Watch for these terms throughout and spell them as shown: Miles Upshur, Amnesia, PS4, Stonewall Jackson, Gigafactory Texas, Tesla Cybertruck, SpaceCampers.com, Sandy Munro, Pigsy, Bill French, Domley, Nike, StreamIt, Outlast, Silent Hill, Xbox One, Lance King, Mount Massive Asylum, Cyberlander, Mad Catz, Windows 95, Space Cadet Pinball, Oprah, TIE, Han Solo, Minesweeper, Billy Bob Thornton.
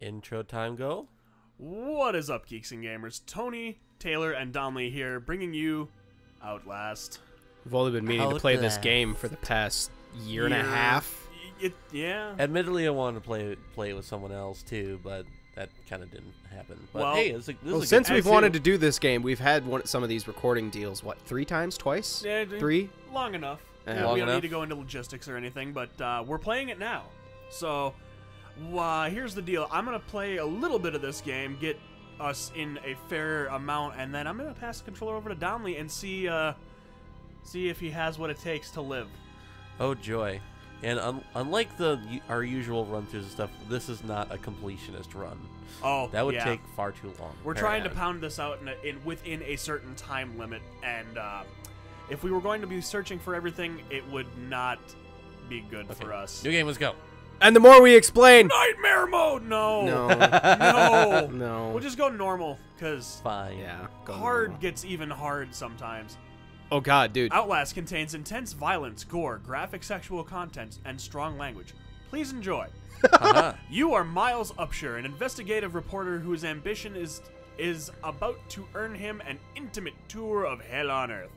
Intro time go. What is up, geeks and gamers? Tony, Taylor, and Domley here, bringing you Outlast. We've only been meaning to play this game for the past year and a half. Yeah. Admittedly, I wanted to play with someone else too, but that kind of didn't happen. But well, hey, since we've wanted to do this game, we've had some of these recording deals. What, twice? Yeah, three. Long enough. We don't need to go into logistics or anything, but we're playing it now. So. Here's the deal. I'm going to play a little bit of this game, get us in a fair amount, and then I'm going to pass the controller over to Domley and see see if he has what it takes to live. Oh, joy. And unlike our usual run-throughs and stuff, this is not a completionist run. Oh, that would take far too long. We're trying to pound this out within a certain time limit, and if we were going to be searching for everything, it would not be good for us. New game, let's go. And the more we explain... Nightmare mode! No. No. No. No. We'll just go normal, because hard gets even hard sometimes. Oh, God, dude. Outlast contains intense violence, gore, graphic sexual content, and strong language. Please enjoy. You are Miles Upshur, an investigative reporter whose ambition is about to earn him an intimate tour of hell on earth.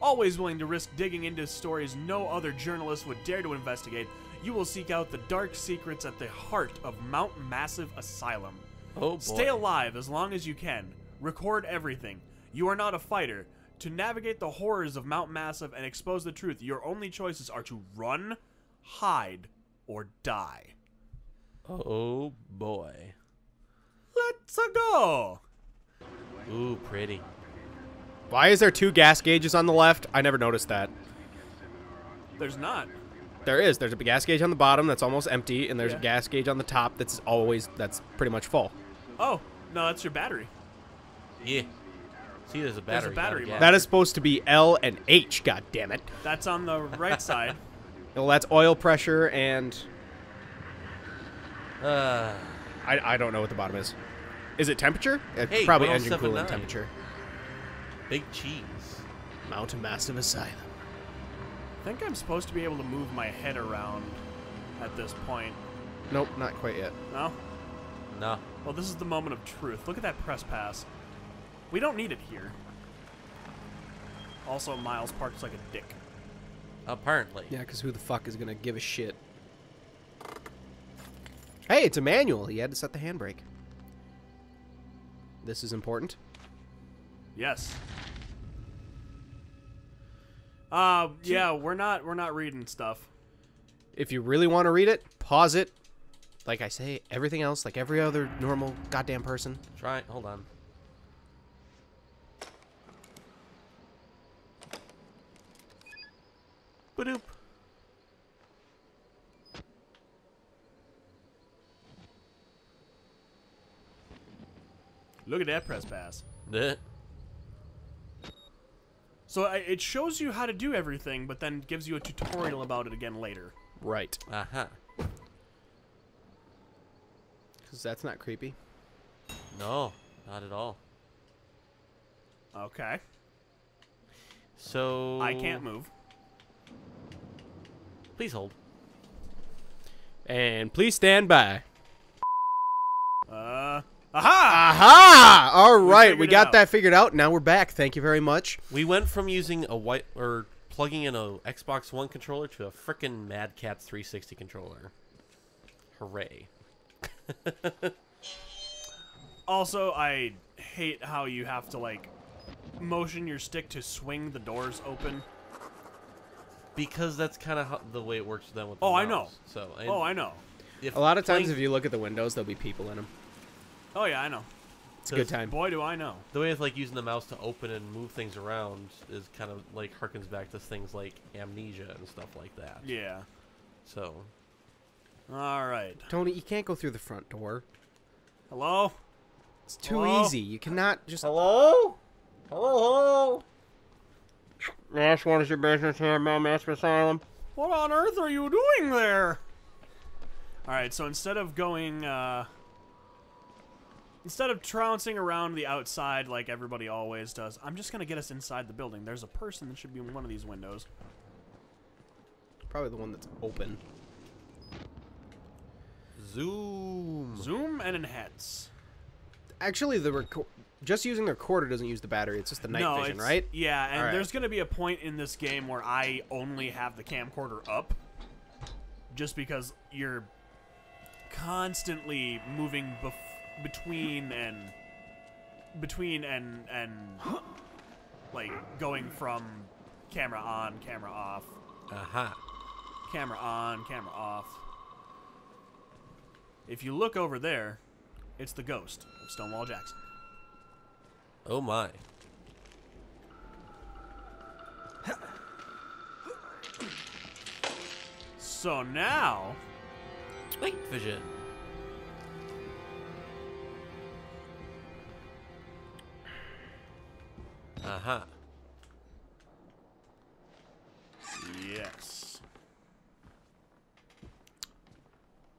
Always willing to risk digging into stories no other journalist would dare to investigate, you will seek out the dark secrets at the heart of Mount Massive Asylum. Oh boy. Stay alive as long as you can. Record everything. You are not a fighter. To navigate the horrors of Mount Massive and expose the truth, your only choices are to run, hide, or die. Oh boy. Let's go. Ooh, pretty. Why is there two gas gauges on the left? I never noticed that. There's not. There is. There's a gas gauge on the bottom that's almost empty, and there's a gas gauge on the top that's pretty much full. Oh no, that's your battery. Yeah. See, there's a battery. There's a battery. That is supposed to be L and H. God damn it. That's on the right side. Well, that's oil pressure and. I don't know what the bottom is. Is it temperature? Hey, probably engine coolant temperature. Big cheese. Mount Massive Asylum. I think I'm supposed to be able to move my head around at this point. Nope, not quite yet. No? No. Well, this is the moment of truth. Look at that press pass. We don't need it here. Also, Miles parks like a dick. Apparently. Yeah, because who the fuck is going to give a shit? Hey, it's a manual. He had to set the handbrake. This is important. Yes. Yeah, we're not reading stuff. If you really want to read it, pause it. Like I say, everything else, like every other normal goddamn person. Hold on. Badoop. Look at that press pass. So it shows you how to do everything, but then gives you a tutorial about it again later. Right. Uh-huh. Because that's not creepy. No, not at all. Okay. So... I can't move. Please hold. And please stand by. Aha! All right, we got that figured out. Now we're back. Thank you very much. We went from using a plugging in a Xbox One controller to a frickin' Mad Catz 360 controller. Hooray! Also, I hate how you have to like motion your stick to swing the doors open. Because that's kind of the way it works then with the mouse. I know. So I know. A lot of times, if you look at the windows, there'll be people in them. Oh, yeah, I know. It's a good time. Boy, do I know. The way it's like using the mouse to open and move things around is kind of like harkens back to things like Amnesia and stuff like that. Yeah. So. All right. Tony, you can't go through the front door. Hello? It's too easy. You cannot just. Hello? Hello? Nash, what is your business here at Mount Massive Asylum? What on earth are you doing there? All right, so instead of going, instead of trouncing around the outside like everybody always does, I'm just going to get us inside the building. There's a person that should be in one of these windows. Probably the one that's open. Zoom. Zoom and enhance. Actually, just using the recorder doesn't use the battery. It's just the night vision, right? Yeah, and there's going to be a point in this game where I only have the camcorder up just because you're constantly moving between and like going from camera on, camera off. Aha. Camera on, camera off. If you look over there, it's the ghost of Stonewall Jackson. Oh my. So now, night vision. Aha. Yes.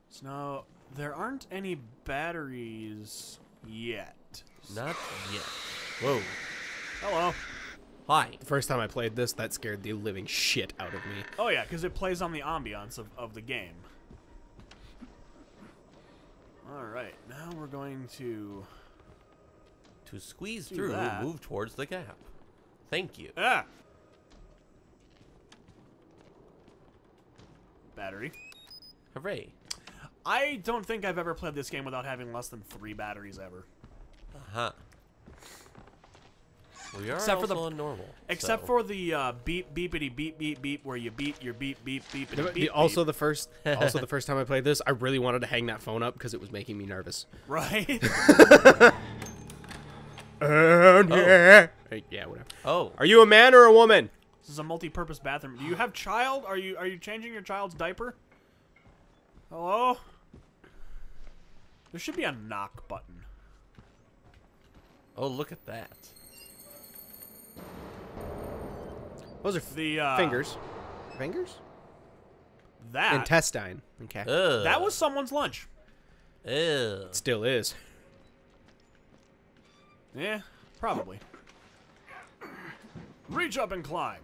So now there aren't any batteries yet. Not yet. Whoa. Hello. Hi. The first time I played this, that scared the living shit out of me. Oh yeah, because it plays on the ambiance of the game. Alright, now we're going to... to squeeze through and move towards the gap. Thank you. Ah! Battery. Hooray. I don't think I've ever played this game without having less than 3 batteries ever. Uh-huh. We are except also for the, on normal. Except for the beep, beepity, beep, beep, beep, where you beat your beep, beep, beep, and beep, beep. Also, the first time I played this, I really wanted to hang that phone up because it was making me nervous. Right? Yeah, whatever. Oh. Are you a man or a woman? This is a multi-purpose bathroom. Do you have child? Are you changing your child's diaper? Hello? There should be a knock button. Oh, look at that. Those are the fingers. Fingers? That. Intestine. Okay. Ugh. That was someone's lunch. Ew. It still is. Yeah, probably. Reach up and climb.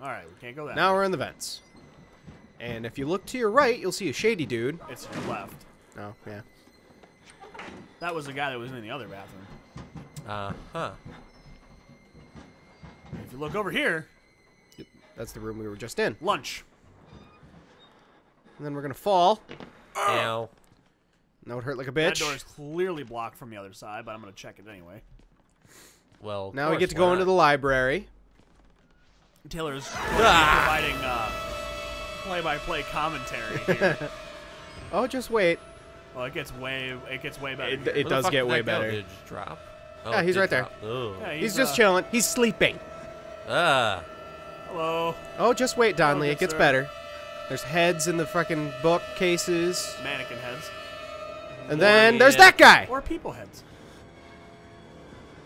All right, we can't go that way. Now we're in the vents. And if you look to your right, you'll see a shady dude. It's your left. Oh, yeah. That was the guy that was in the other bathroom. Uh-huh. If you look over here... that's the room we were just in. Lunch. And then we're going to fall. Ow. That would hurt like a bitch. That door is clearly blocked from the other side, but I'm going to check it anyway. Well, now we get to go into the library. Taylor's providing play-by-play commentary here. Oh, just wait. Well, it gets way better. It does get way better. Did it just drop? Oh, yeah, he's right there. Yeah, he's just chilling. He's sleeping. Ah. Hello. Oh, just wait, Donnelly. It gets better. There's heads in the fucking bookcases. Mannequin heads. And then there's that guy. Or people heads.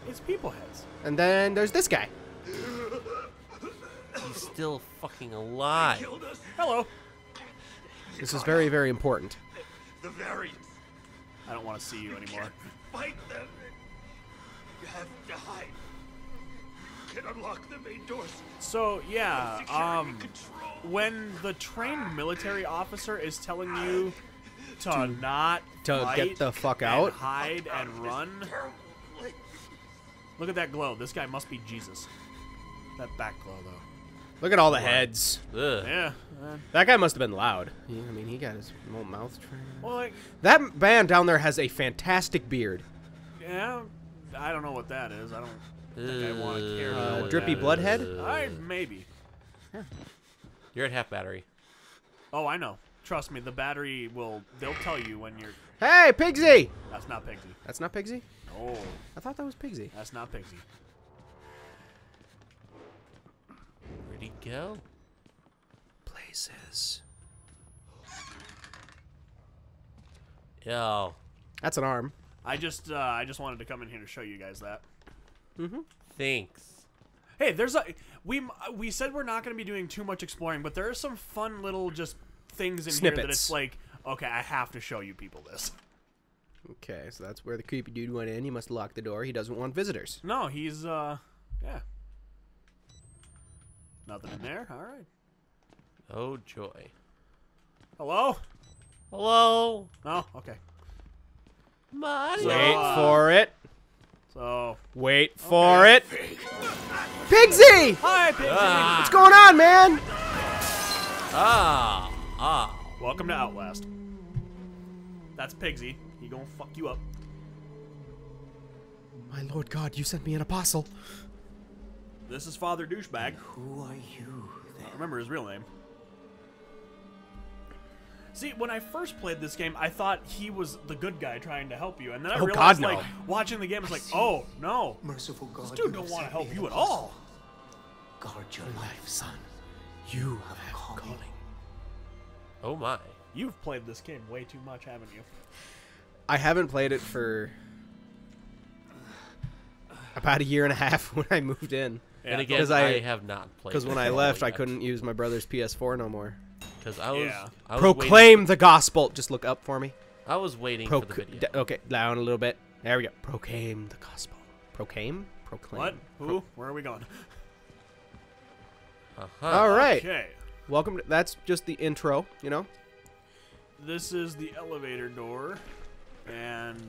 It's people heads. And then there's this guy. He's still fucking alive. Hello. This is very, very important. The variants. I don't want to see you anymore. Fight them. You have to hide. You can unlock the main doors. So yeah, when the trained military officer is telling you to not fight, get the fuck out, hide and run. Look at that glow. This guy must be Jesus. That back glow though. Look at all the heads. Ugh. Yeah. That guy must have been loud. Yeah, I mean, he got his whole mouth trimmed. Well, like, that man down there has a fantastic beard. Yeah, I don't know what that is. I don't think I want to care. Drippy bloodhead? Maybe. You're at half battery. Oh, I know. Trust me, the battery will... they'll tell you when you're... Hey, Pigsy! That's not Pigsy. That's not Pigsy? No. I thought that was Pigsy. That's not Pigsy. Where'd he go? Places. Yo. That's an arm. I just wanted to come in here to show you guys that. Mm-hmm. Thanks. Hey, there's a... we said we're not going to be doing too much exploring, but there are some fun little just things in snippets. Here that it's like, okay, I have to show you people this. Okay, so that's where the creepy dude went in. He must lock the door. He doesn't want visitors. No, he's, yeah. Nothing in there? All right. Oh, joy. Hello? Hello? Oh, okay. Mario. Wait for it. So. Wait for it. Pigsy! Hi, Pigsy. What's going on, man? Welcome to Outlast. That's Pigsy. He gonna fuck you up. My Lord God, you sent me an apostle. This is Father Douchebag. And who are you? I don't remember his real name. See, when I first played this game, I thought he was the good guy trying to help you, and then I realized, like, watching the game, it's like, oh no, merciful God, this dude don't want to help you at all. Guard your life, son. You have a calling. Oh my! You've played this game way too much, haven't you? I haven't played it for about a year and a half when I moved in, and again, I have not played because when I left, I couldn't use my brother's PS4 no more. I was, I was proclaim the gospel. Just look up for me. I was waiting for the video. Okay, down a little bit. There we go. Proclaim the gospel. Proclaim? Proclaim. What? Who? Where are we going? All right. Okay. Welcome. That's just the intro, you know? This is the elevator door. And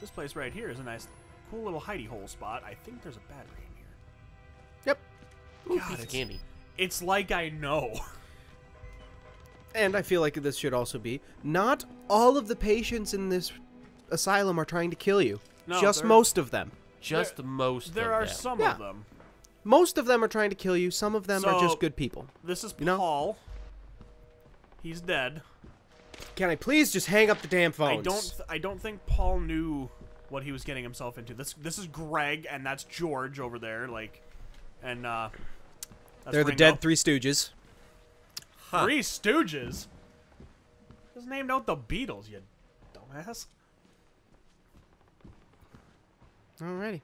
this place right here is a nice, cool little hidey hole spot. I think there's a battery in here. Yep. Ooh, God, it's candy. It's like I know. And I feel like this should also be, not all of the patients in this asylum are trying to kill you. No, just most of them. Just most of them. There are some of them. Most of them are trying to kill you. Some of them are just good people. This is Paul. He's dead. Can I please just hang up the damn phones? I don't think Paul knew what he was getting himself into. This is Greg, and that's George over there. Like, and that's Ringo. The dead Three Stooges. Huh. Three Stooges? Just named out the Beatles, you dumbass. Alrighty.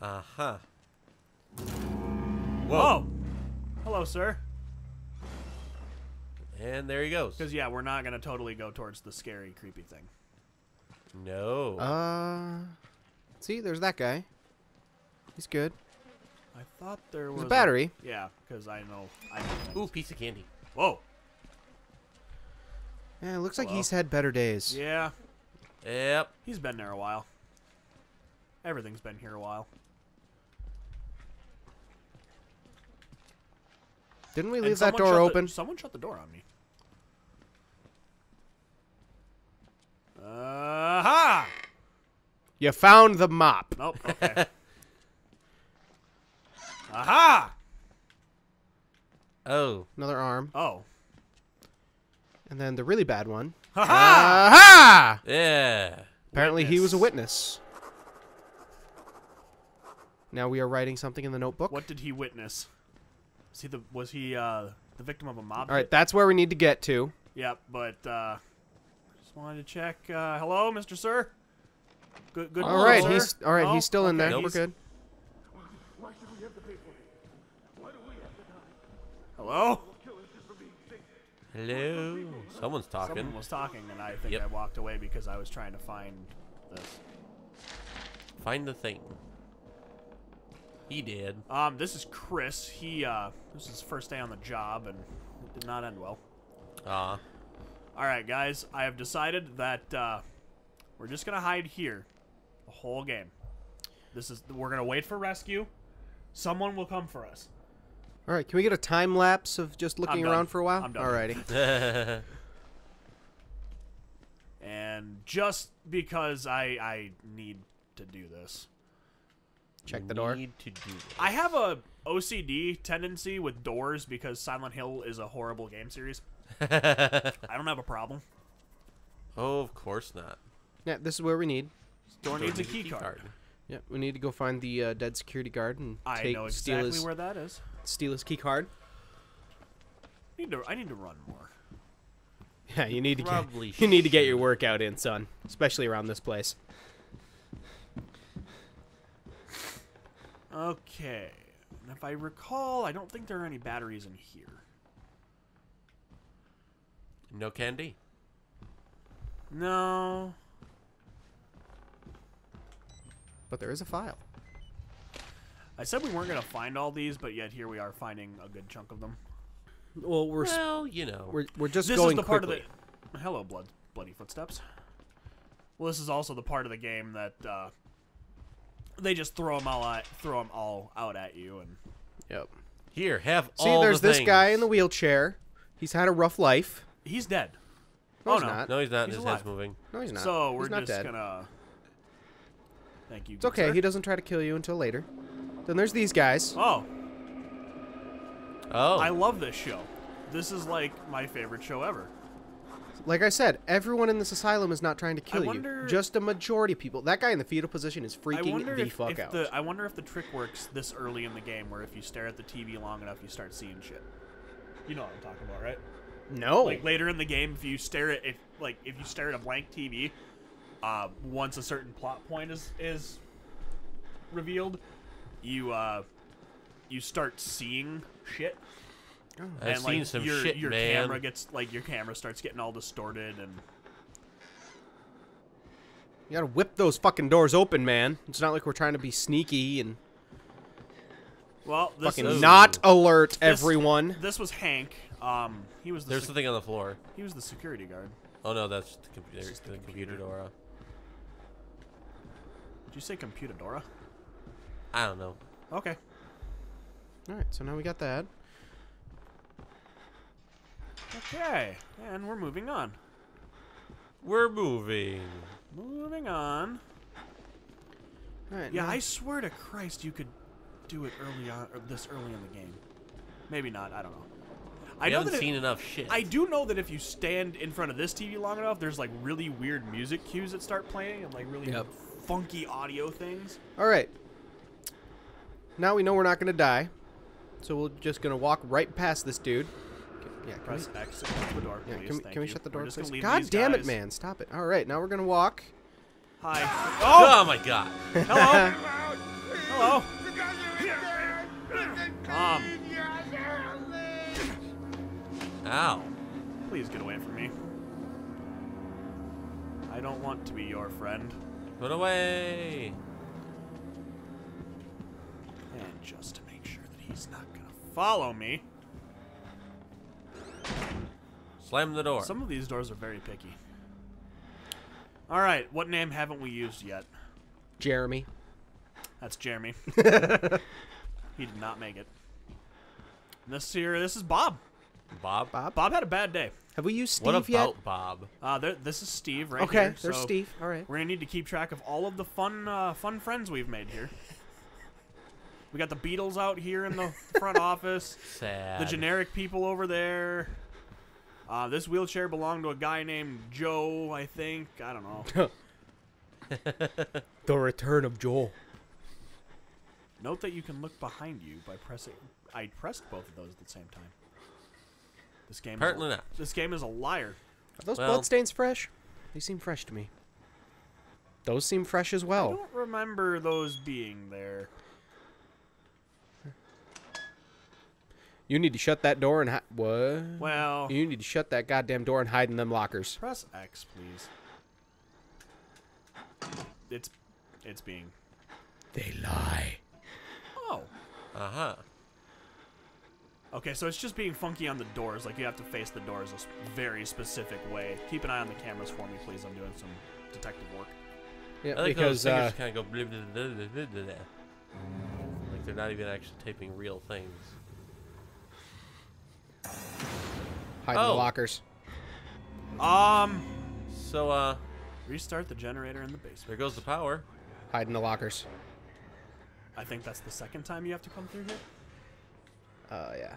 Uh-huh. Whoa. Whoa. Hello, sir. And there he goes. Because, yeah, we're not going to totally go towards the scary, creepy thing. No. See, there's that guy. He's good. I thought there was a battery. Yeah, because I know. Ooh, piece of candy. Whoa. Yeah, it looks like he's had better days. Yeah. Yep. He's been there a while. Everything's been here a while. Didn't we leave that door open? Someone shut the door on me. Aha! You found the mop. Nope. Okay. Aha! Oh. Another arm. Oh. And then the really bad one. Aha! Yeah. Apparently he was a witness. Now we are writing something in the notebook. What did he witness? Was he the victim of a mob? All right, that's where we need to get to. Yep, but just wanted to check. Hello, Mr. Sir. Good. All right, all right. He's still in there. Nope. We're good. Hello? Hello? Someone's talking. Someone was talking, and I think I walked away because I was trying to find this. Find the thing. He did. This is Chris. He, this is his first day on the job, and it did not end well. Alright, guys. I have decided that, we're just gonna hide here the whole game. We're gonna wait for rescue. Someone will come for us. All right, can we get a time lapse of just looking around for a while? I'm done. Alrighty. And just because I need to do this. Check the door. Need to do this. I have a OCD tendency with doors because Silent Hill is a horrible game series. I don't have a problem. Oh, of course not. Yeah, this is where we need. This door needs a key card. Yeah, we need to go find the dead security guard and steal his, where that is. Steal his key card. I need to run more. Yeah, you need to get your workout in, son, especially around this place. Okay, and if I recall, I don't think there are any batteries in here. No candy. No. But there is a file. I said we weren't going to find all these, but yet here we are finding a good chunk of them. Well, you know. We're just going quickly. Hello, bloody footsteps. Well, this is also the part of the game that they just throw them all out at you, and yep. Here, have all. See, there's this guy in the wheelchair. He's had a rough life. He's dead. No, oh, he's not. No, he's not. His head's moving. No, he's not. So we're just gonna. Thank you. It's okay. Sir. He doesn't try to kill you until later. Then there's these guys. Oh. Oh. I love this show. This is like my favorite show ever. Like I said, everyone in this asylum is not trying to kill you. Just a majority of people. That guy in the fetal position is freaking the fuck out. I wonder if the trick works this early in the game, where if you stare at the TV long enough, you start seeing shit. You know what I'm talking about, right? No. Like later in the game, if you stare at if you stare at a blank TV, once a certain plot point is revealed, you you start seeing shit. I've seen some shit, man. Your camera gets your camera starts getting all distorted, and you gotta whip those fucking doors open, man. It's not like we're trying to be sneaky and well, this fucking is not alert, everyone. This was Hank. He was. There's something on the floor. He was the security guard. Oh no, that's the computer. The computadora. Did you say computadora? I don't know. Okay. All right. So now we got that. Okay, and we're moving on. We're moving. Moving on. All right, yeah, I swear to Christ, you could do it early on, or this early in the game. Maybe not. I don't know. I haven't seen enough shit. I do know that if you stand in front of this TV long enough, there's like really weird music cues that start playing and like really funky audio things. All right. Now we know we're not gonna die, so we're just gonna walk right past this dude. Yeah, can press X and open the door, please. Yeah, can we shut the door, please? God damn it, man. Stop it. All right, now we're going to walk. Hi. Oh! Oh, my God. Hello. Hello. Ow. Please get away from me. I don't want to be your friend. Put away. And just to make sure that he's not going to follow me. Slam the door. Some of these doors are very picky. All right, what name haven't we used yet? Jeremy. That's Jeremy. He did not make it. This is Bob. Bob? Bob had a bad day. Have we used Steve yet? What about Bob? This is Steve right here. Okay, there's Steve. All right. We're going to need to keep track of all of the fun friends we've made here. We got the Beatles out here in the front office. Sad. The generic people over there. This wheelchair belonged to a guy named Joe, I think. I don't know. The return of Joel. Note that you can look behind you by pressing... I pressed both of those at the same time. This game... Apparently not. This game is a liar. Are those bloodstains fresh? They seem fresh to me. Those seem fresh as well. I don't remember those being there. You need to shut that door and hide. What? Well. You need to shut that goddamn door and hide in them lockers. Press X, please. It's being. They lie. Oh. Uh huh. Okay, so it's just being funky on the doors. Like you have to face the doors a very specific way. Keep an eye on the cameras for me, please. I'm doing some detective work. Yeah, I like because those fingers kind of go blah, blah, blah, blah, blah, blah. Like they're not even actually typing real things. Hide in the lockers. So, restart the generator in the basement. There goes the power. Hide in the lockers. I think that's the second time you have to come through here. Yeah.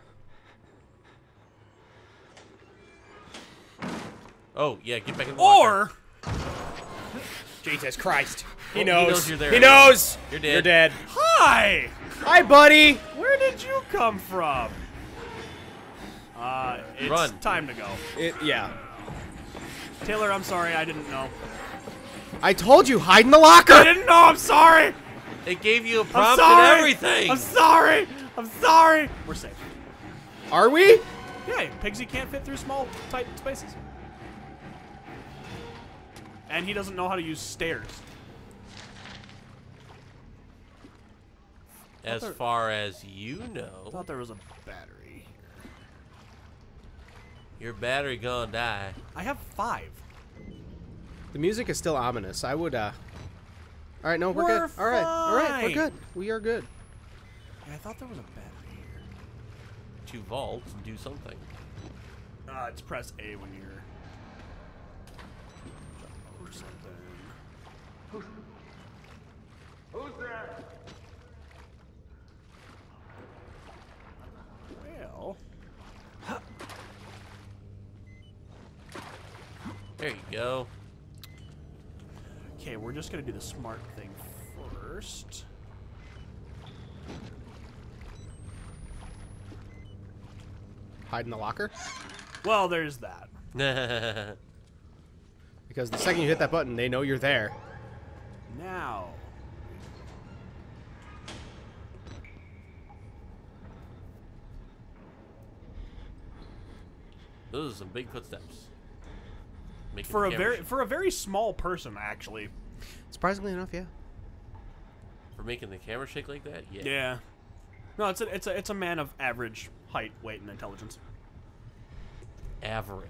Oh, yeah, get back in the locker. Or... Jesus Christ. He knows. He knows you're there. He knows! You're dead. You're dead. Hi! Hi, buddy! Where did you come from? It's time to go. Yeah. Taylor, I'm sorry, I didn't know. I told you, hide in the locker! I didn't know, I'm sorry! It gave you a prompt and everything! I'm sorry! I'm sorry! We're safe. Are we? Yeah, Pigsy can't fit through small, tight spaces. And he doesn't know how to use stairs. As far as you know... I thought there was a battery. Your battery gonna die. I have 5. The music is still ominous. I would, all right, no, we're good. Fine. All right, we're good. We are good. I thought there was a battery here. 2 vaults and do something. It's press A when you're... jump over something. Who's there? Well... there you go. Okay, we're just gonna do the smart thing first. Hide in the locker? Well, there's that. Because the second you hit that button, they know you're there. Now. Those are some big footsteps. For a very small person, actually. Surprisingly enough, yeah. For making the camera shake like that, yeah. Yeah. No, it's a man of average height, weight, and intelligence. Average.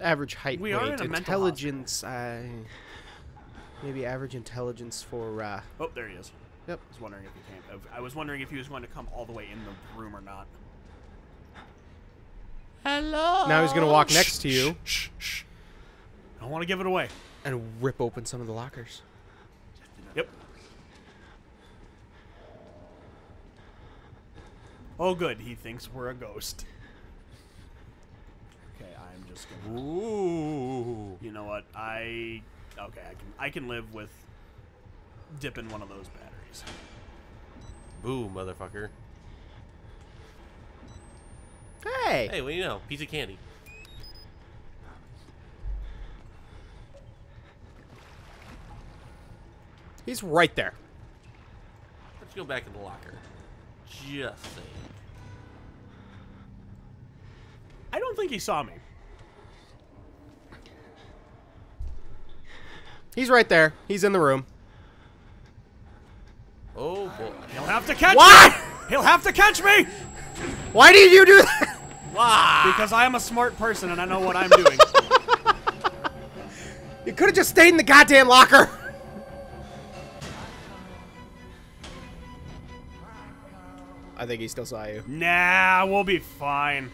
Average height, we weight, intelligence. Maybe average intelligence for. Oh, there he is. Yep. I was wondering if he came. I was wondering if he was going to come all the way in the room or not. Hello. Now he's gonna walk next to you. Shh, shh, shh. I don't want to give it away. And rip open some of the lockers. Yep. Oh, good. He thinks we're a ghost. Okay, I'm just gonna. Ooh. You know what? I can live with dipping one of those batteries. Boo, motherfucker. Hey! Hey, what do you know? Piece of candy. He's right there. Let's go back in the locker. Just saying. I don't think he saw me. He's right there. He's in the room. Oh, boy. He'll have to catch me! He'll have to catch me! Why did you do that? Why? Because I am a smart person and I know what I'm doing. You could have just stayed in the goddamn locker. I think he still saw you. Nah, we'll be fine.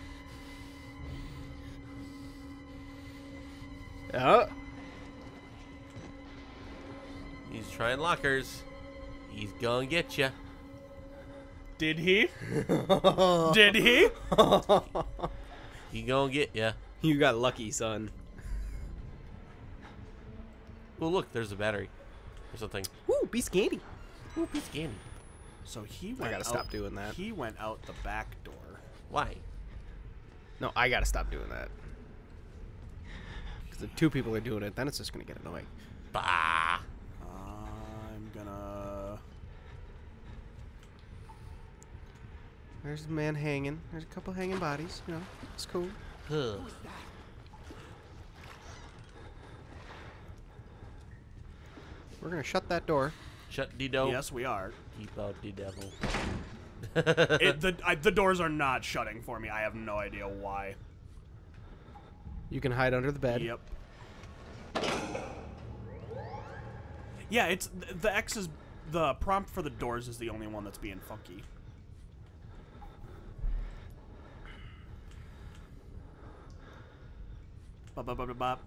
He's trying lockers. He's gonna get you. Did he? Did he? He gonna get ya. You got lucky, son. Well, look, there's a battery or something. Ooh, piece of candy. Ooh, piece of candy. So he went. I gotta stop doing that. He went out the back door. Why? No, I gotta stop doing that. Because if 2 people are doing it, then it's just gonna get annoying. Bah. I'm gonna. There's a man hanging. There's a couple hanging bodies. You know, it's cool. Huh. We're gonna shut that door. Shut the door. Yes, we are. Keep out the devil. The doors are not shutting for me. I have no idea why. You can hide under the bed. Yep. Yeah, it's the X is the prompt for the doors is the only one that's being funky. Bop, bop, bop, bop.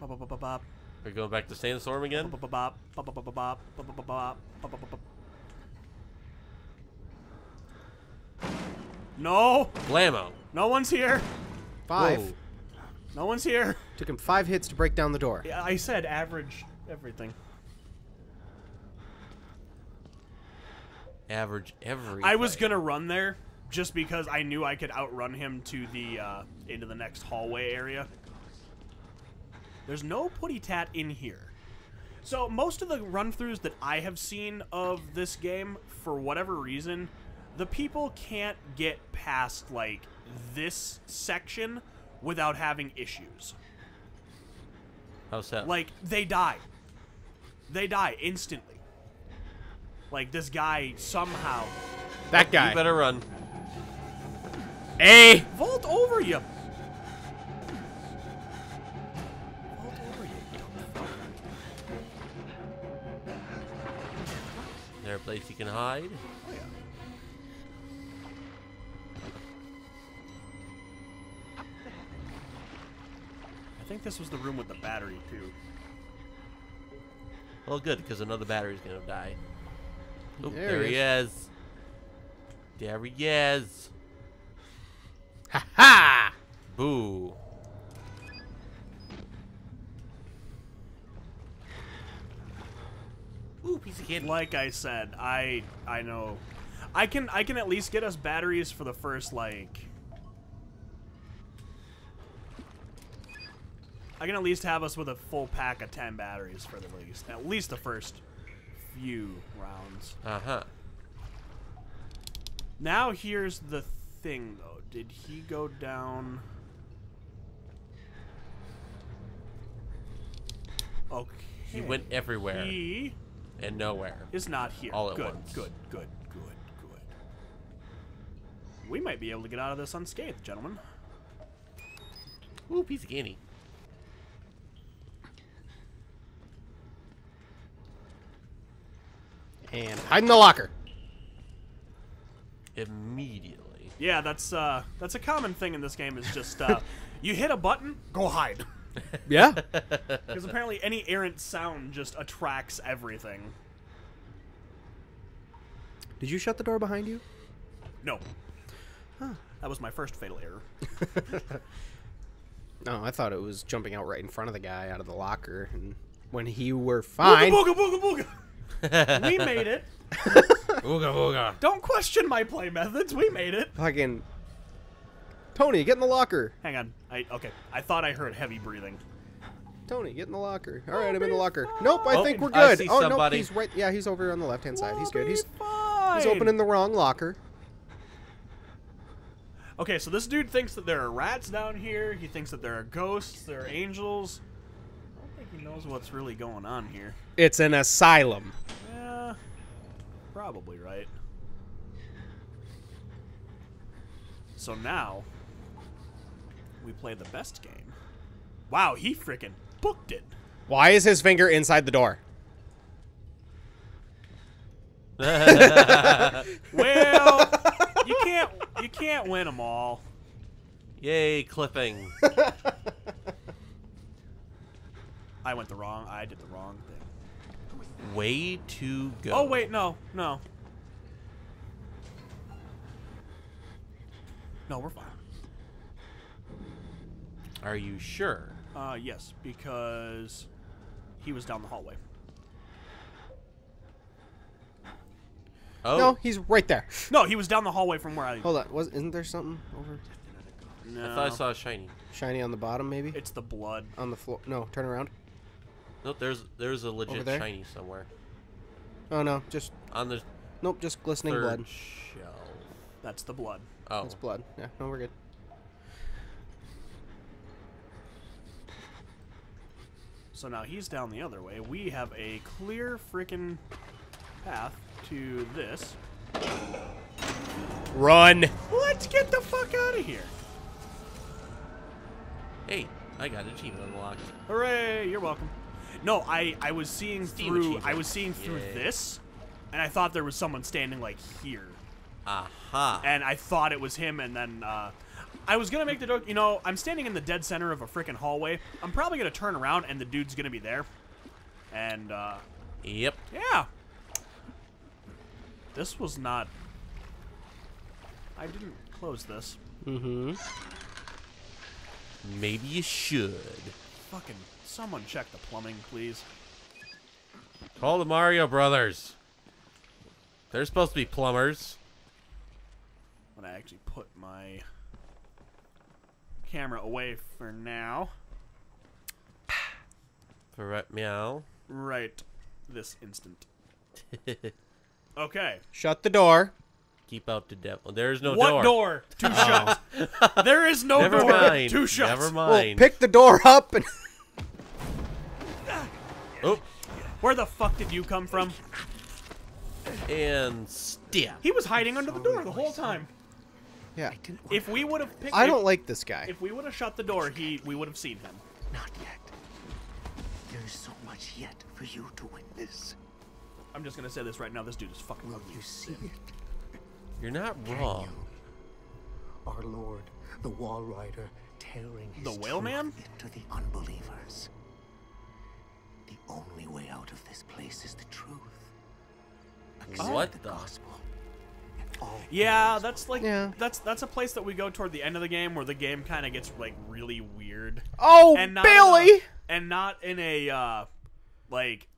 Bop, bop, bop, bop. We're going back to Sandstorm again? Bop, bop, bop, bop, bop, bop, bop, bop, bop, bop, bop, bop. No! Blammo. No one's here. 5. Whoa. No one's here. Took him 5 hits to break down the door. Yeah, I said average everything. Average everything. I was going to run there. Just because I knew I could outrun him to the into the next hallway area. There's no putty tat in here. So most of the run-throughs that I have seen of this game, for whatever reason, the people can't get past like this section without having issues. How so? Like they die. They die instantly. Like this guy somehow. That guy. You better run. Hey! Vault over, you! Vault over, you dumb fuck. Is there a place you can hide? Oh, yeah. I think this was the room with the battery, too. Well, good, because another battery's gonna die. Oh, there he is. There he is. Ha ha! Boo. Ooh, piece of kid. Like I said, I know. I can at least get us batteries for the first, like... I can at least have us with a full pack of 10 batteries for the least. At least the first few rounds. Uh-huh. Now here's the thing, though. Did he go down? Okay. He went everywhere. He and nowhere. Is not here. All at once. Good, good, good, good. We might be able to get out of this unscathed, gentlemen. Ooh, piece of candy. And hide in the locker. Immediately. Yeah, that's a common thing in this game is just you hit a button, go hide. Yeah. Because apparently any errant sound just attracts everything. Did you shut the door behind you? No. Huh. That was my first fatal error. No, I thought it was jumping out right in front of the guy out of the locker, and when he were fine. Booga, booga, booga, booga. We made it. Ooga, ooga. Don't question my play methods. We made it. Fucking Tony, get in the locker. Hang on. Okay. I thought I heard heavy breathing. Tony, get in the locker. All right, I'm in the locker. Nope, I think we're good. Oh no, he's right. Yeah, he's over on the left-hand side. He's good. He's opening the wrong locker. Okay, so this dude thinks that there are rats down here. He thinks that there are ghosts. There are angels. He knows what's really going on here. It's an asylum. Yeah, probably right. So now we play the best game. Wow, he freaking booked it. Why is his finger inside the door? Well, you can't win them all. Yay, clipping. I did the wrong thing. Way to go. Oh, wait, no, no. No, we're fine. Are you sure? Yes, because he was down the hallway. Oh. No, he's right there. No, he was down the hallway from where I... Hold on, isn't there something over... No. I thought I saw a shiny. Shiny on the bottom, maybe? It's the blood. On the floor. No, turn around. Nope, there's a legit shiny somewhere. Oh no, just on the nope, just glistening blood. Shelf. That's the blood. Oh, it's blood. Yeah, no, we're good. So now he's down the other way. We have a clear freaking path to this. Run! Let's get the fuck out of here. Hey, I got an achievement unlocked. Hooray! You're welcome. No, I was seeing through. I was seeing through this, and I thought there was someone standing like here. Aha! And I thought it was him, and then I was gonna make the joke. You know, I'm standing in the dead center of a freaking hallway. I'm probably gonna turn around, and the dude's gonna be there. And yep. Yeah. This was not. I didn't close this. Mm-hmm. Maybe you should. Fucking someone check the plumbing, please. Call the Mario Brothers. They're supposed to be plumbers. I'm gonna actually put my camera away for now. For right meow. Right this instant. Okay. Shut the door. Keep out the devil. There is no door. What door? Two shut. There is no Never door. Mind. Two shut. Never mind. Well, pick the door up and. Oh. Where the fuck did you come from? And stiff. He was hiding under the door the whole time. Yeah. If we would have picked... I don't like this guy. If we would have shut the door, we would have seen him. Not yet. There is so much yet for you to witness. I'm just gonna say this right now. This dude is fucking... Will you see it? You're not wrong. You? Our Lord, the Wall Rider, tearing his whale man into the unbelievers. The only way out of this place is the truth. Accept the gospel. Yeah, that's like that's a place that we go toward the end of the game where the game kind of gets like really weird. Oh, and not, Billy! And not in a like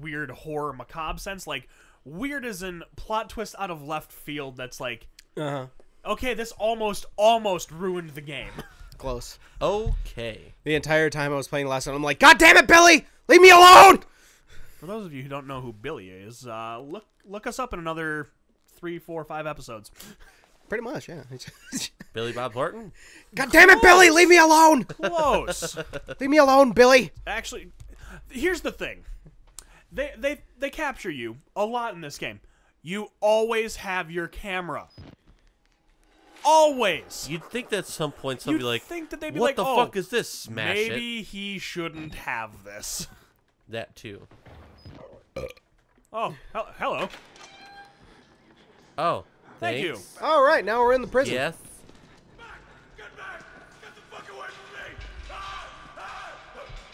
weird horror macabre sense. Like weird as in plot twist out of left field. That's like okay, this almost ruined the game. Close. Okay. The entire time I was playing last night, I'm like, God damn it, Billy! Leave me alone! For those of you who don't know who Billy is, look us up in another 3, 4, 5 episodes. Pretty much, yeah. Billy Bob Thornton? God damn it, Billy! Leave me alone! Close. Leave me alone, Billy! Actually, here's the thing. They capture you a lot in this game. You always have your camera. Always. You'd think that at some point somebody like, what the fuck is this? Smash it. Maybe he shouldn't have this. That too. Oh, hello. Oh, thank you. All right, now we're in the prison. Yes. Get back! Get the fuck away from me!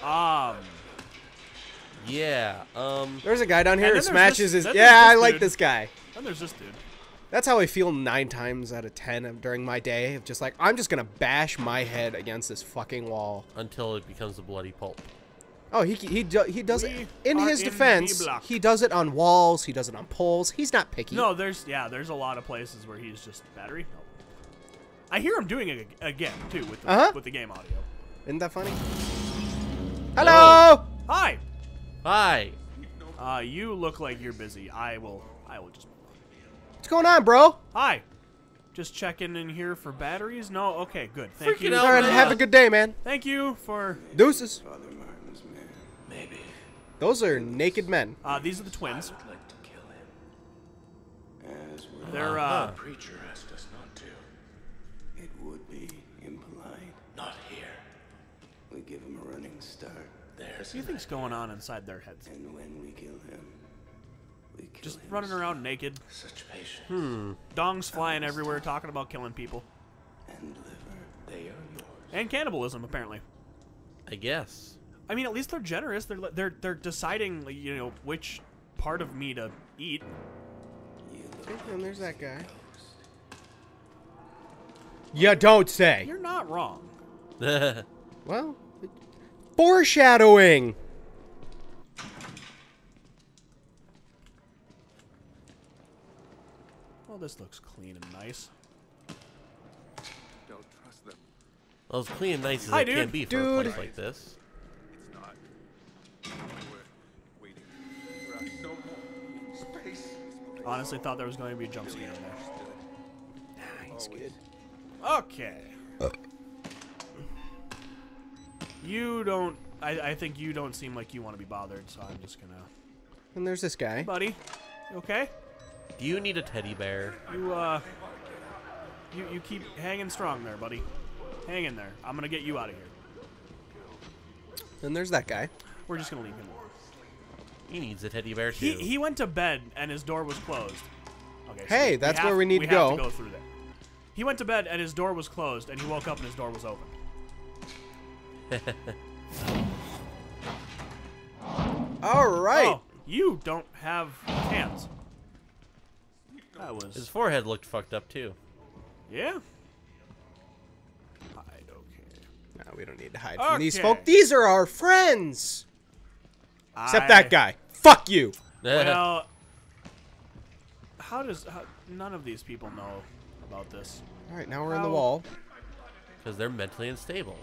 Ah, yeah. There's a guy down here who smashes his. Yeah, I like this guy. And there's this dude. That's how I feel 9 times out of 10 during my day. Just like, I'm just going to bash my head against this fucking wall. Until it becomes a bloody pulp. Oh, he does it. In his defense, he does it on walls. He does it on poles. He's not picky. No, there's a lot of places where he's just battery. No. I hear him doing it again, too, with the game audio. Isn't that funny? Hello! Whoa. Hi! Hi. You look like you're busy. I will just... What's going on, bro? Hi. Just checking in here for batteries? No? Okay, good. Thank you. All right, have a good day, man. Thank you for... Deuces. Maybe. Those are naked men. These are the twins. I would like to kill him. As well. They're, the preacher asked us not to. It would be impolite. Not here. We give him a running start. There's a few things going on inside their heads. And when we kill him... Just running around naked. Such patience. Dongs flying everywhere, talking about killing people. And liver. They are yours. And cannibalism, apparently. I guess. I mean, at least they're generous. They're deciding, you know, which part of me to eat. And there's that guy. Yeah, don't say. You're not wrong. Well, foreshadowing. This looks clean and nice. Don't trust them. Well, as clean and nice as it can be for a place like this. It's not. We're waiting. We're out so long. Space. Honestly, thought there was going to be a jump scare in there. Nice, good. Okay. You don't. I think you don't seem like you want to be bothered, so I'm just gonna. And there's this guy. Buddy, you okay? Do you need a teddy bear? You you keep hanging strong there, buddy. Hang in there. I'm gonna get you out of here. Then there's that guy. We're just gonna leave him alone. He needs a teddy bear too. He went to bed and his door was closed. Okay, hey, so that's where we need to go. We have to go through there. He went to bed and his door was closed, and he woke up and his door was open. All right. Oh, you don't have hands. His forehead looked fucked up too. Yeah. Hide, okay. No, we don't need to hide from these folk. These are our friends. Except that guy. Fuck you. Well, how none of these people know about this? All right, now we're in the wall. Because they're mentally unstable.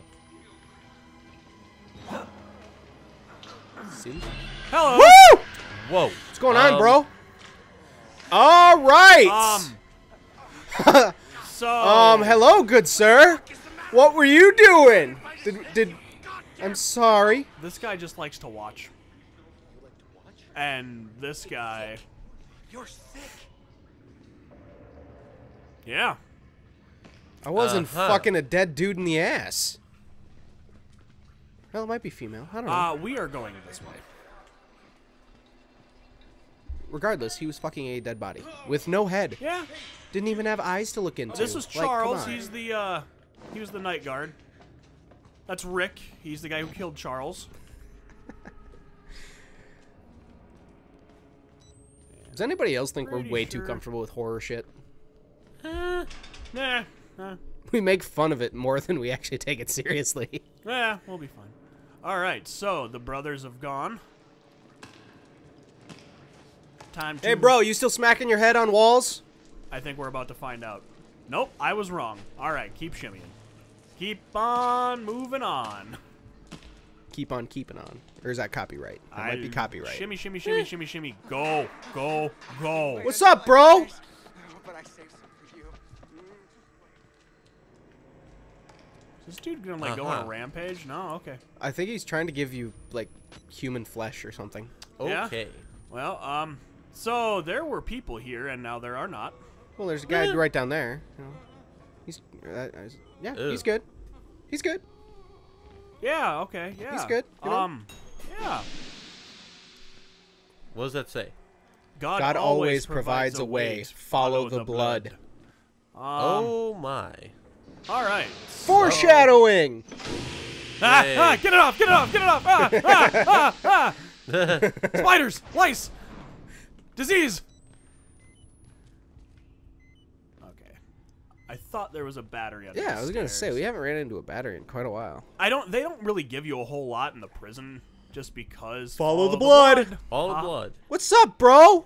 See? Hello. Woo! Whoa. What's going on, bro? All right. So. Hello, good sir. What were you doing? I'm sorry. This guy just likes to watch. And this guy. You're sick. Yeah. I wasn't fucking a dead dude in the ass. Well, it might be female. I don't know. We are going this way. Regardless, he was fucking a dead body. With no head. Yeah. Didn't even have eyes to look into. This was Charles. Like, he's the, he was the night guard. That's Rick. He's the guy who killed Charles. Does anybody else think we're way too comfortable with horror shit? Nah. We make fun of it more than we actually take it seriously. Yeah, we'll be fine. Alright, so the brothers have gone. Time to... Hey bro, you still smacking your head on walls? I think we're about to find out. Nope, I was wrong. Alright, keep shimmying. Keep on moving on. Keep on keeping on. Or is that copyright? That might be copyright. Shimmy, shimmy, shimmy, shimmy, shimmy. Go, go, go. What's up, bro? This dude gonna like go on a rampage? No, okay. I think he's trying to give you like human flesh or something. Okay. Yeah. Well, so there were people here, and now there are not. Well, there's a guy right down there. You know, he's he's good. He's good. Yeah. Okay. Yeah. He's good. You know? Yeah. What does that say? God always provides a way. Follow the blood. Oh my. All right. Foreshadowing. Get it off! Get it off! Get it off! Spiders, lice, disease. Okay. I thought there was a battery. Under the stairs. I was gonna say we haven't ran into a battery in quite a while. They don't really give you a whole lot in the prison, just because. Follow the blood. Follow the blood. What's up, bro?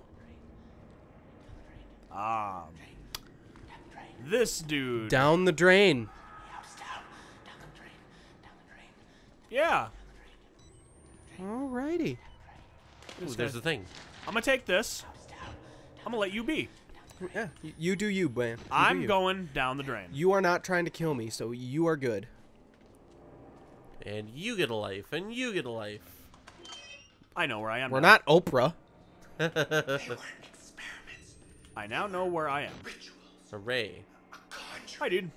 This dude down the drain. Yeah. Alrighty. Ooh, there's the thing. I'm gonna take this. I'm gonna let you be. Yeah. You do you, man. I'm going down the drain. You are not trying to kill me, so you are good. And you get a life, and you get a life. I know where I am. We're not Oprah. They weren't experiments. I now know where I am. Hooray. Hi, dude.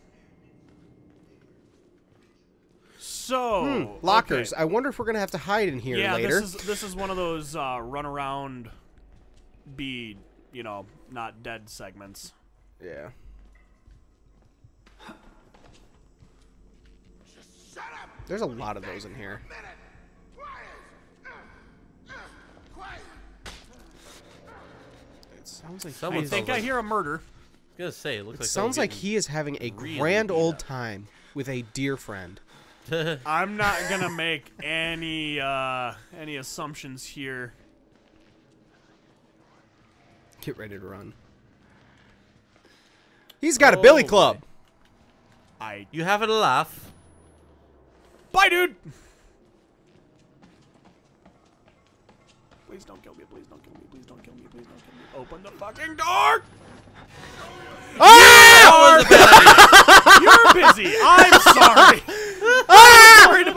So lockers. Okay. I wonder if we're gonna have to hide in here later. Yeah, this is one of those run around, you know, not dead segments. Yeah. Just shut up. There's a lot of those in here. It sounds like someone. I think I hear a murder. I was gonna say, it looks like sounds like he is having a grand old time with a dear friend. I'm not gonna make any assumptions here. Get ready to run. He's got a billy club. You having a laugh? Bye, dude. Please don't kill me. Please don't kill me. Please don't kill me. Please don't kill me. Open the fucking door. You're busy. I'm sorry. I was worried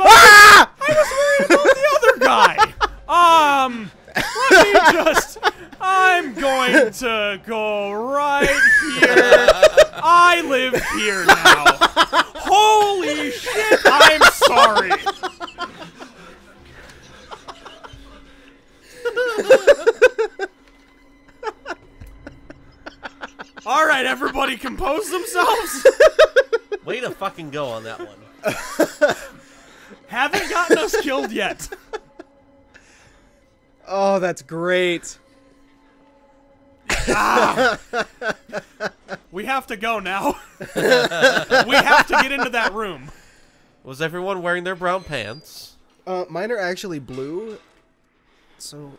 about the other guy. Let me just. I'm going to go right here. I live here now. Holy shit! I'm sorry. All right, everybody, compose themselves. Way to fucking go on that one. Haven't gotten us killed yet. Oh, that's great. We have to go now. We have to get into that room. Was everyone wearing their brown pants? Mine are actually blue. So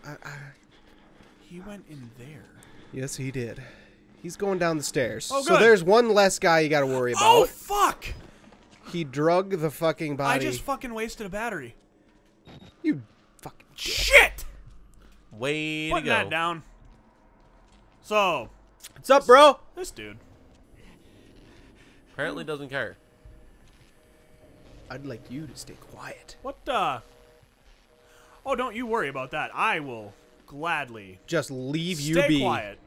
he went in there. Yes, he did. He's going down the stairs. Oh, so there's one less guy you got to worry about. Oh, fuck! He drug the fucking body. I just fucking wasted a battery. You fucking shit! Way to go. Putting that down. So, what's up, bro? This dude apparently doesn't care. I'd like you to stay quiet. What the? Oh, don't you worry about that. I will gladly just leave you be. Stay quiet.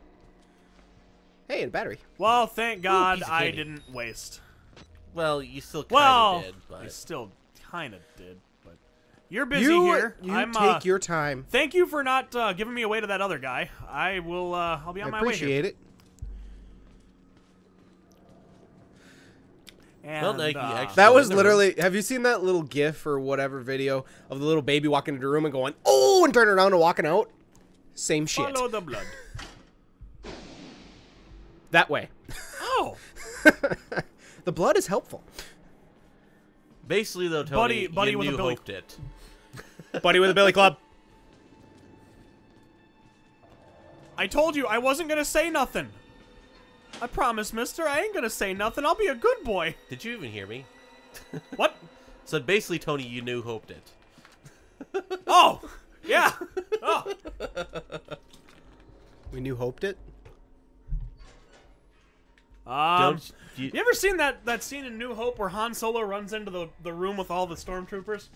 Hey, a battery. Well, thank God I didn't waste. Well, you still kind of did. But... I still kind of did. But you're busy here. You take your time. Thank you for not giving me away to that other guy. I will. I'll be on my way. Appreciate it. And, well, Nike, actually, that was literally. Have you seen that little GIF or whatever video of the little baby walking into a room and going, "Oh," and turning around and walking out? Same shit. Follow the blood. That way. Oh. The blood is helpful. Basically, though, Tony, buddy with a billy club. Buddy with a billy club. I told you I wasn't gonna say nothing. I promise, mister, I ain't gonna say nothing. I'll be a good boy. Did you even hear me? What? So basically, Tony, you knew hoped it. Oh, yeah. Oh. We knew hoped it? You ever seen that scene in New Hope where Han Solo runs into the room with all the stormtroopers?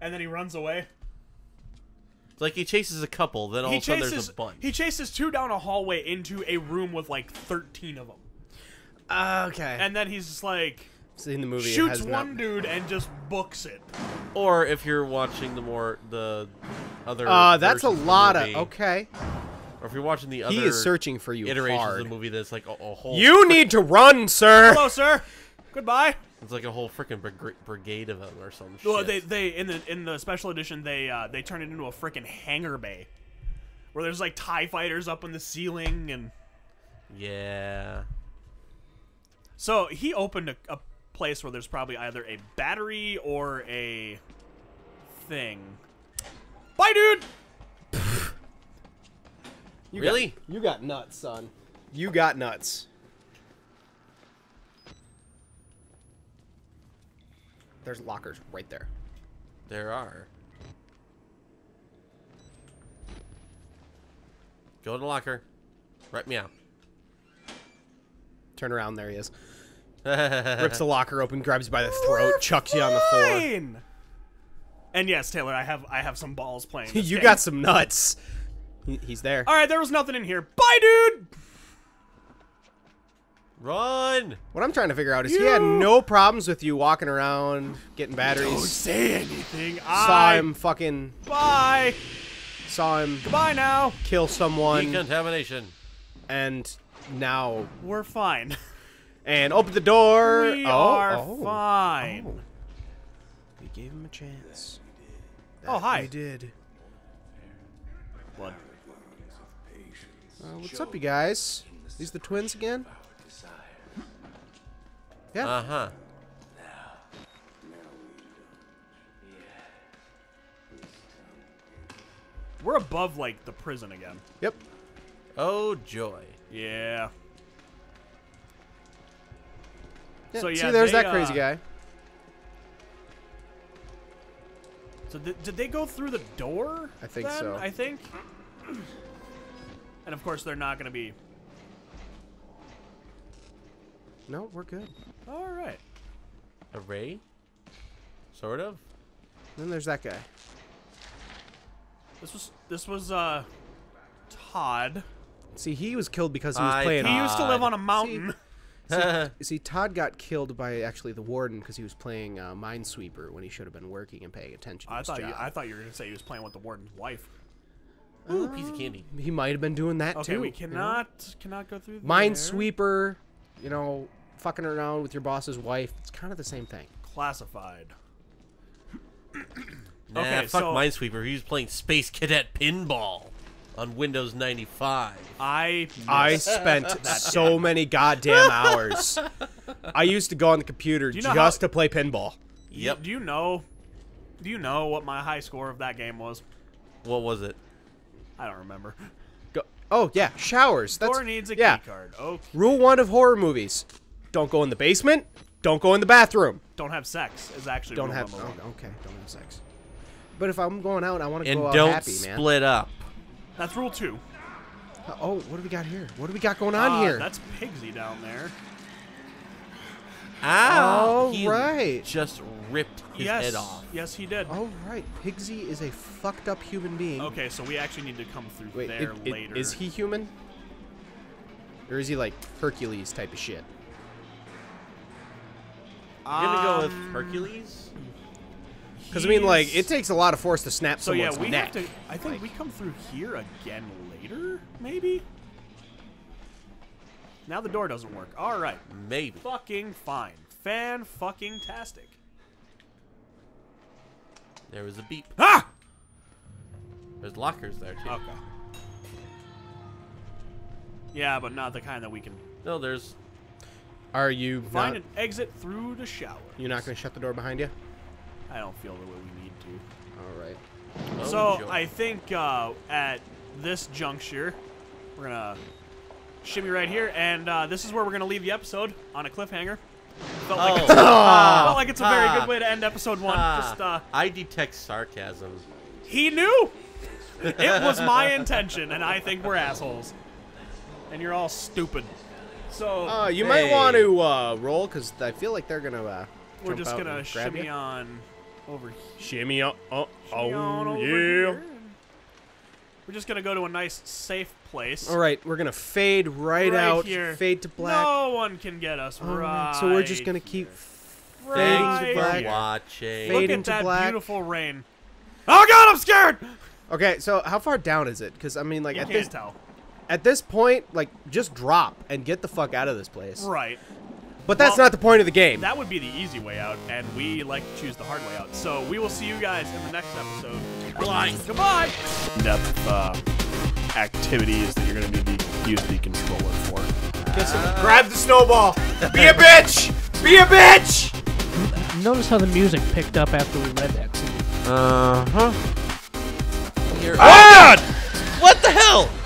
And then he runs away? It's like he chases a couple, then all of a sudden there's a bunch. He chases two down a hallway into a room with like 13 of them. Okay. And then he's just like... In the movie, shoots one dude and just books it. Or if you're watching the other... that's a lot of... Okay. Or if you're watching the other... He is searching for you iterations hard. Of the movie that's like a whole... You need to run, sir! Hello, sir! Goodbye! It's like a whole freaking brigade of them or some shit. Well, they in the special edition, they turn it into a freaking hangar bay. Where there's like TIE fighters up in the ceiling and... Yeah. So, he opened a place where there's probably either a battery or a thing. Bye, dude! You really? You got nuts, son. You got nuts. There's lockers right there. There are. Go to the locker. Right meow. Turn around. There he is. Rips the locker open, grabs you by the throat, chucks you on the floor. And yes, Taylor, I have some balls playing this game. Got some nuts. He's there. All right, there was nothing in here. Bye, dude! Run! What I'm trying to figure out is he had no problems with you walking around, getting batteries. Don't say anything. Saw him fucking... Bye! Saw him... Goodbye now! Kill someone. Decontamination. And now... We're fine. And open the door. We are fine. Oh. We gave him a chance. That hi. We did. Blood. What's up, you guys? These the twins again? Yeah. Uh-huh. We're above, like, the prison again. Yep. Oh, joy. Yeah. So, yeah, see, there's that crazy guy. So, did they go through the door? I think so. I think. And, of course, they're not going to be... No, we're good. All right. Array? Sort of. Then there's that guy. This was Todd. See, he was killed because he was playing Todd. He used to live on a mountain. See, Todd got killed by actually the warden because he was playing Minesweeper when he should have been working and paying attention to his job. I thought you were going to say he was playing with the warden's wife. Ooh, piece of candy. He might have been doing that, too. Okay, we cannot go through there. Minesweeper, you know, fucking around with your boss's wife. It's kind of the same thing. Classified. Okay, fuck Minesweeper. He was playing Space Cadet Pinball. On Windows 95. I spent so many goddamn hours. I used to go on the computer just to play pinball. Yep. Do you know what my high score of that game was? What was it? I don't remember. Oh, yeah. Showers. Horror needs a key card. Okay. Rule 1 of horror movies. Don't go in the basement. Don't go in the bathroom. Don't have sex is actually rule number one. Okay, don't have sex. But if I'm going out, I want to go out happy, man. And don't split up. That's rule 2. Oh, what do we got here? What do we got going on here? That's Pigsy down there. Ow! All right. Just ripped his head off. Yes, he did. All right. Pigsy is a fucked up human being. Okay, so we actually need to come through there later. Is he human? Or is he like Hercules type of shit? I'm gonna go with Hercules. Because I mean, like, it takes a lot of force to snap someone's neck. Have to, I think we come through here again later, maybe. Now the door doesn't work. All right, maybe. Fucking fine. Fan fucking tastic. There was a beep. Ah! There's lockers there too. Okay. Yeah, but not the kind that we can. No, there's. Are you find an exit through the shower? You're not going to shut the door behind you? I don't feel the way we need to. All right. Oh, so joke. I think at this juncture, we're gonna shimmy right here, and this is where we're gonna leave the episode on a cliffhanger. Felt like, felt like it's a very good way to end episode one. Just, I detect sarcasm. He knew. It was my intention, and I think we're assholes. And you're all stupid. So you might want to roll, because I feel like they're gonna. We're just gonna shimmy on over here. Shimmy on, over here. We're just gonna go to a nice, safe place. All right, we're gonna fade right out here. Fade to black. No one can get us. Right. So we're just gonna keep fading to black. Look at that beautiful rain. Oh God, I'm scared. Okay, so how far down is it? Because I mean, like, you can't tell. At this point, like, just drop and get the fuck out of this place. Right. But that's not the point of the game. That would be the easy way out, and we like to choose the hard way out. So we will see you guys in the next episode. Goodbye. Depth activities that you're gonna need to use the controller for. Grab the snowball. Be a bitch. Be a bitch. Notice how the music picked up after we read that. What the hell?